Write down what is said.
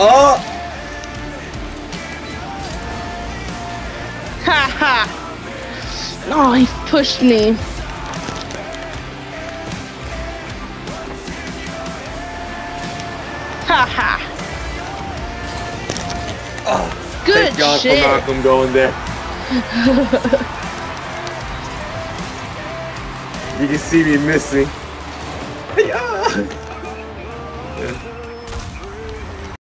Oh! Ha ha! Oh, he pushed me. Ha ha! Oh, good shit! Thank God for Malcolm going there. You can see me missing. Yeah.